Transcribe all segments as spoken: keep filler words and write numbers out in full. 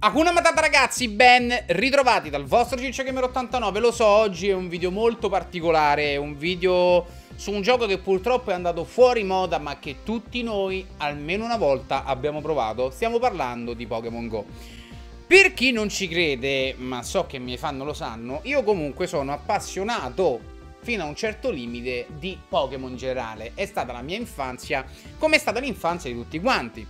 Hakuna Matata ragazzi, ben ritrovati dal vostro Ciccio Gamer ottantanove. Lo so, oggi è un video molto particolare, è un video su un gioco che purtroppo è andato fuori moda ma che tutti noi almeno una volta abbiamo provato. Stiamo parlando di Pokémon GO. Per chi non ci crede, ma so che i miei fan lo sanno, io comunque sono appassionato fino a un certo limite di Pokémon in generale. È stata la mia infanzia, come è stata l'infanzia di tutti quanti.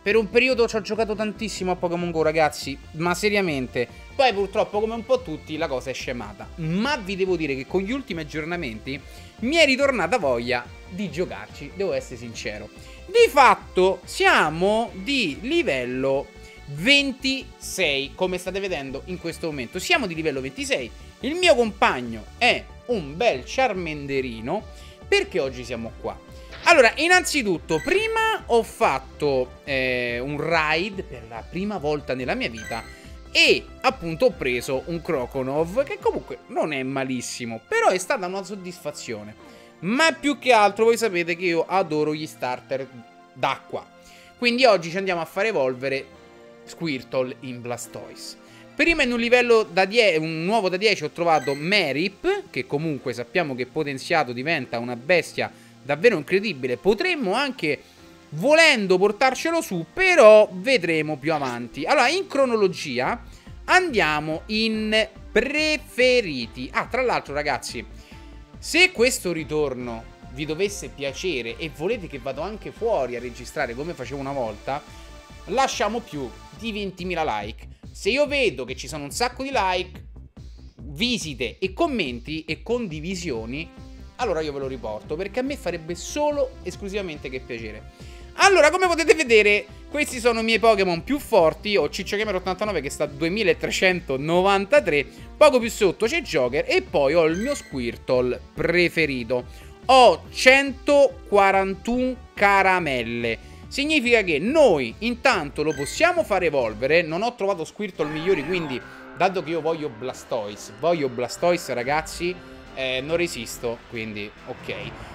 Per un periodo ci ho giocato tantissimo a Pokémon GO ragazzi, ma seriamente. Poi purtroppo come un po' tutti la cosa è scemata, ma vi devo dire che con gli ultimi aggiornamenti mi è ritornata voglia di giocarci, devo essere sincero. Di fatto siamo di livello ventisei, come state vedendo in questo momento. Siamo di livello ventisei, il mio compagno è un bel Charmanderino. Perché oggi siamo qua? Allora, innanzitutto, prima ho fatto eh, un raid per la prima volta nella mia vita e appunto ho preso un Croconov che comunque non è malissimo, però è stata una soddisfazione. Ma più che altro voi sapete che io adoro gli starter d'acqua, quindi oggi ci andiamo a far evolvere Squirtle in Blastoise. Prima in un livello da dieci, un nuovo da dieci, ho trovato Merip, che comunque sappiamo che potenziato diventa una bestia davvero incredibile. Potremmo anche, volendo, portarcelo su, però vedremo più avanti. Allora, in cronologia andiamo in preferiti. Ah, tra l'altro ragazzi, se questo ritorno vi dovesse piacere e volete che vado anche fuori a registrare come facevo una volta, lasciamo più di ventimila like. Se io vedo che ci sono un sacco di like, visite e commenti e condivisioni, allora io ve lo riporto, perché a me farebbe solo esclusivamente che piacere. Allora, come potete vedere, questi sono i miei Pokémon più forti. Ho CiccioGamer ottantanove che sta a duemilatrecentonovantatré, poco più sotto c'è Joker e poi ho il mio Squirtle preferito. Ho centoquarantuno caramelle. Significa che noi intanto lo possiamo far evolvere. Non ho trovato Squirtle migliori, quindi dato che io voglio Blastoise, voglio Blastoise ragazzi, Eh, non resisto, quindi ok.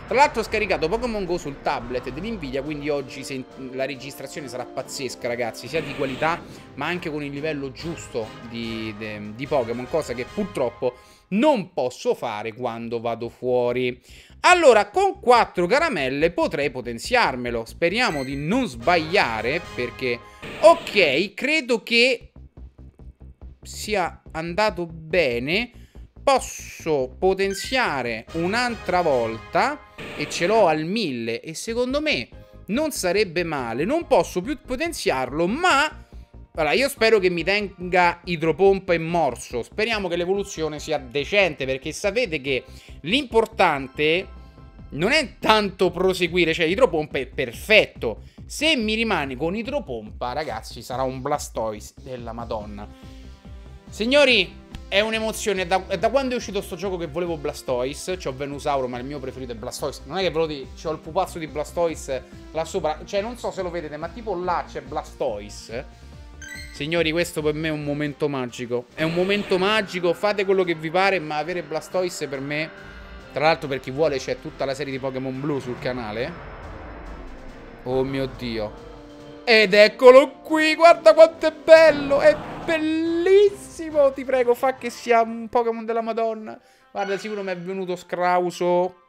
Tra l'altro ho scaricato Pokémon GO sul tablet dell'Nvidia, quindi oggi se la registrazione sarà pazzesca ragazzi, sia di qualità ma anche con il livello giusto di, de, di Pokémon, cosa che purtroppo non posso fare quando vado fuori. Allora, con quattro caramelle potrei potenziarmelo, speriamo di non sbagliare, perché ok, credo che sia andato bene. Posso potenziare un'altra volta e ce l'ho al mille e secondo me non sarebbe male. Non posso più potenziarlo, ma allora, io spero che mi tenga idropompa e morso. Speriamo che l'evoluzione sia decente, perché sapete che l'importante non è tanto proseguire, cioè idropompa è perfetto. Se mi rimane con idropompa ragazzi sarà un Blastoise della Madonna. Signori, è un'emozione, da, da quando è uscito sto gioco che volevo Blastoise. C'ho Venusauro, ma il mio preferito è Blastoise. Non è che ve lo dico, c'ho il pupazzo di Blastoise là sopra. Cioè, non so se lo vedete, ma tipo là c'è Blastoise. Signori, questo per me è un momento magico. È un momento magico, fate quello che vi pare, ma avere Blastoise per me... Tra l'altro, per chi vuole, c'è tutta la serie di Pokémon Blue sul canale. Oh mio Dio. Ed eccolo qui, guarda quanto è bello, è bellissimo, ti prego fa che sia un Pokémon della Madonna. Guarda, sicuro mi è venuto scrauso.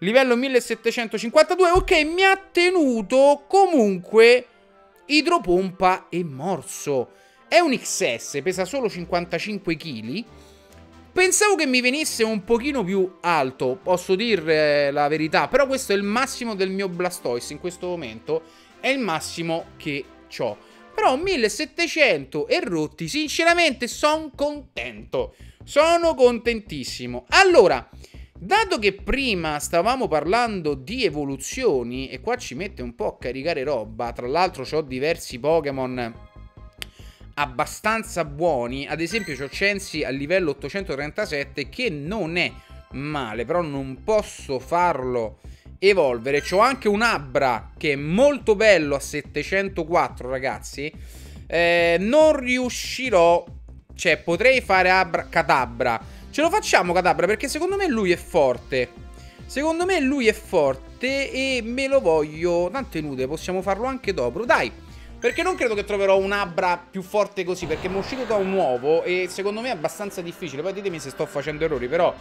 Livello millesettecentocinquantadue, ok, mi ha tenuto comunque idropompa e morso. È un X S, pesa solo cinquantacinque chili. Pensavo che mi venisse un pochino più alto, posso dire la verità, però questo è il massimo del mio Blastoise in questo momento. È il massimo che ho. Però millesettecento e rotti, sinceramente sono contento. Sono contentissimo. Allora, dato che prima stavamo parlando di evoluzioni, e qua ci mette un po' a caricare roba. Tra l'altro ho diversi Pokémon abbastanza buoni. Ad esempio c'ho Chancy al livello ottocentotrentasette, che non è male, però non posso farlo evolvere. C'ho anche un Abra che è molto bello a settecentoquattro ragazzi, eh, non riuscirò, cioè potrei fare Abra, Kadabra. Ce lo facciamo Kadabra, perché secondo me lui è forte. Secondo me lui è forte e me lo voglio. Tante nude, possiamo farlo anche dopo. Dai, Perché non credo che troverò un Abra più forte così, perché mi è uscito da un uovo e secondo me è abbastanza difficile. Poi ditemi se sto facendo errori, però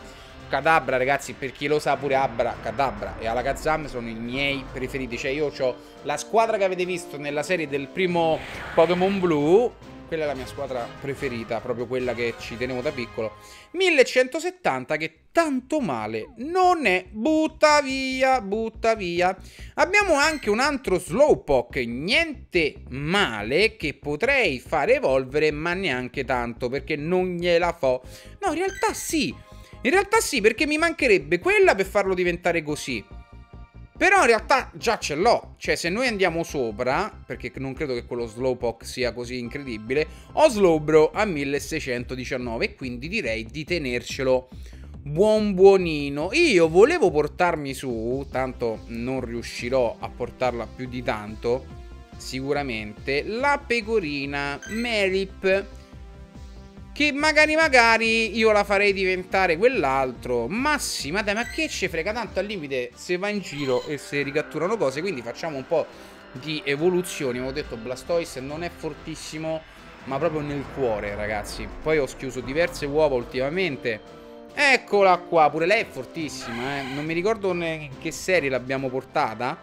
Kadabra, ragazzi, per chi lo sa pure Abra, Kadabra e Alakazam sono i miei preferiti. Cioè io ho la squadra che avete visto nella serie del primo Pokémon Blue, quella è la mia squadra preferita, proprio quella che ci tenevo da piccolo. Millecentosettanta, che tanto male non è. Butta via, butta via. Abbiamo anche un altro Slowpoke, niente male, che potrei far evolvere, ma neanche tanto, perché non gliela fo. No, in realtà sì. In realtà sì, perché mi mancherebbe quella per farlo diventare così. Però in realtà già ce l'ho. Cioè se noi andiamo sopra, perché non credo che quello Slowpoke sia così incredibile, ho Slowbro a milleseicentodiciannove e quindi direi di tenercelo buon buonino. Io volevo portarmi su, tanto non riuscirò a portarla più di tanto sicuramente, la pecorina Merip, che magari magari io la farei diventare quell'altro. Ma sì, ma dai, ma che ce frega, tanto al limite se va in giro e se ricatturano cose. Quindi facciamo un po' di evoluzioni. Avevo detto Blastoise non è fortissimo, ma proprio nel cuore, ragazzi. Poi ho schiuso diverse uova ultimamente. Eccola qua, pure lei è fortissima, eh. Non mi ricordo in che serie l'abbiamo portata.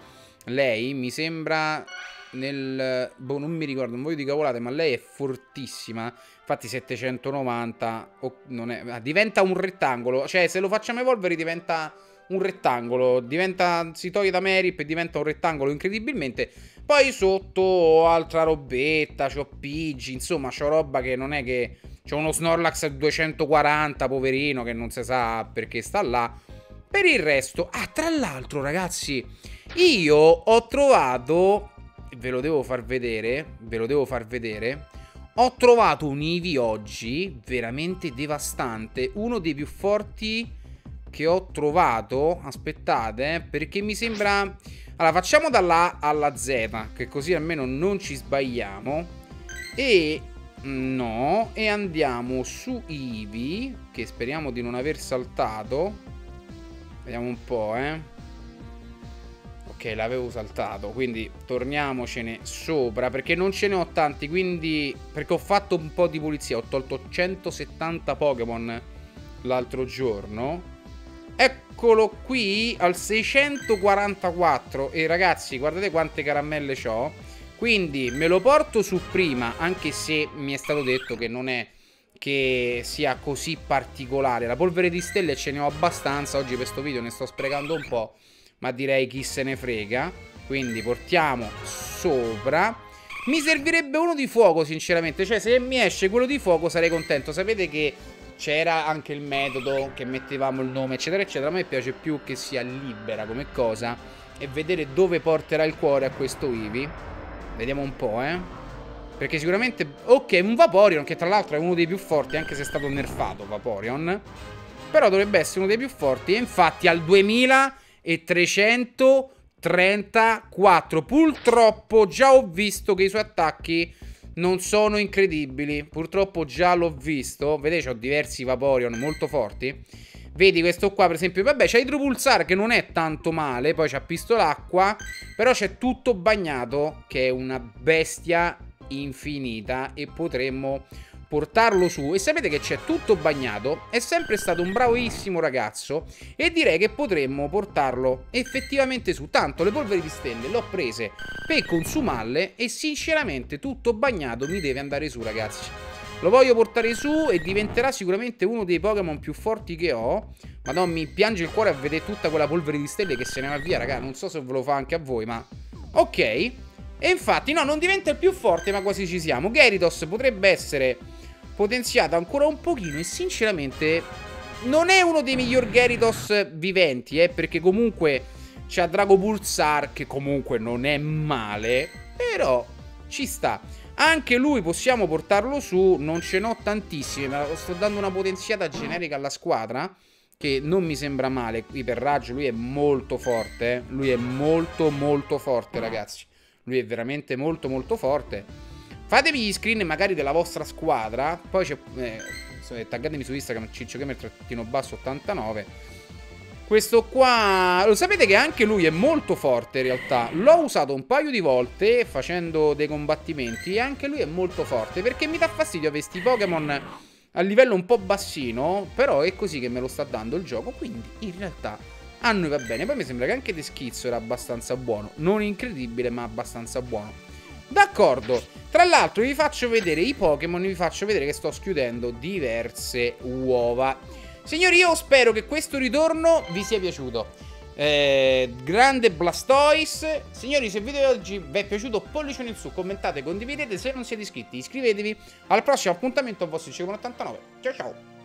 Lei mi sembra nel... boh, non mi ricordo, non voglio di cavolate, ma lei è fortissima. Infatti settecentonovanta, oh, non è... diventa un rettangolo. Cioè se lo facciamo evolvere diventa un rettangolo, diventa... si toglie da Merip e diventa un rettangolo incredibilmente. Poi sotto ho altra robetta, c'ho Pidgey, insomma c'ho roba che non è che... c'è uno Snorlax a duecentoquaranta, poverino, che non si sa perché sta là. Per il resto... ah, tra l'altro, ragazzi, io ho trovato... ve lo devo far vedere, ve lo devo far vedere. Ho trovato un Eevee oggi veramente devastante, uno dei più forti che ho trovato. Aspettate, eh, perché mi sembra... allora, facciamo dalla A alla Z, che così almeno non ci sbagliamo. E... no, e andiamo su Eevee, che speriamo di non aver saltato. Vediamo un po', eh. Ok, l'avevo saltato, quindi torniamocene sopra, perché non ce ne ho tanti, quindi... perché ho fatto un po' di pulizia, ho tolto centosettanta Pokémon l'altro giorno. Eccolo qui, al seicentoquarantaquattro. E ragazzi, guardate quante caramelle c'ho. Quindi me lo porto su prima, anche se mi è stato detto che non è che sia così particolare. La polvere di stelle ce ne ho abbastanza, oggi per sto video ne sto sprecando un po', ma direi chi se ne frega. Quindi portiamo sopra. Mi servirebbe uno di fuoco, sinceramente. Cioè se mi esce quello di fuoco sarei contento. Sapete che c'era anche il metodo che mettevamo il nome eccetera eccetera. A me piace più che sia libera come cosa e vedere dove porterà il cuore a questo Eevee. Vediamo un po', eh. Perché sicuramente... ok, un Vaporeon, che tra l'altro è uno dei più forti, anche se è stato nerfato Vaporeon. Però dovrebbe essere uno dei più forti. E infatti al duemilatrecentotrentaquattro. Purtroppo già ho visto che i suoi attacchi non sono incredibili. Purtroppo già l'ho visto. Vedete, ho diversi Vaporeon molto forti. Vedi questo qua per esempio, vabbè, c'è idropulsar che non è tanto male, poi c'ha pistolacqua, però c'è tutto bagnato che è una bestia infinita e potremmo portarlo su. E sapete che c'è tutto bagnato, è sempre stato un bravissimo ragazzo e direi che potremmo portarlo effettivamente su. Tanto le polveri di stelle l'ho prese per consumarle e sinceramente tutto bagnato mi deve andare su, ragazzi. Lo voglio portare su e diventerà sicuramente uno dei Pokémon più forti che ho. Madonna, mi piange il cuore a vedere tutta quella polvere di stelle che se ne va via, raga. Non so se ve lo fa anche a voi, ma... ok. E infatti, no, non diventa il più forte, ma quasi ci siamo. Gyarados potrebbe essere potenziato ancora un pochino e sinceramente non è uno dei miglior Gyarados viventi, eh, perché comunque c'ha Drago Pulsar, che comunque non è male, però ci sta. Anche lui possiamo portarlo su, non ce n'ho tantissime, ma sto dando una potenziata generica alla squadra, che non mi sembra male. Qui per raggio lui è molto forte, eh? Lui è molto molto forte, ragazzi. Lui è veramente molto molto forte. Fatemi gli screen magari della vostra squadra, poi c'è... eh, taggatemi su Instagram, CiccioGamer ottantanove. Questo qua, lo sapete che anche lui è molto forte in realtà. L'ho usato un paio di volte facendo dei combattimenti e anche lui è molto forte, perché mi dà fastidio avere sti Pokémon a livello un po' bassino. Però è così che me lo sta dando il gioco, quindi in realtà a noi va bene. Poi mi sembra che anche De Schizzo era abbastanza buono, non incredibile ma abbastanza buono. D'accordo, tra l'altro vi faccio vedere i Pokémon, vi faccio vedere che sto schiudendo diverse uova. Signori, io spero che questo ritorno vi sia piaciuto. eh, Grande Blastoise. Signori, se il video di oggi vi è piaciuto, pollicione in su, commentate, condividete. Se non siete iscritti, iscrivetevi. Al prossimo appuntamento, vostro CiccioGamer ottantanove. Ciao ciao.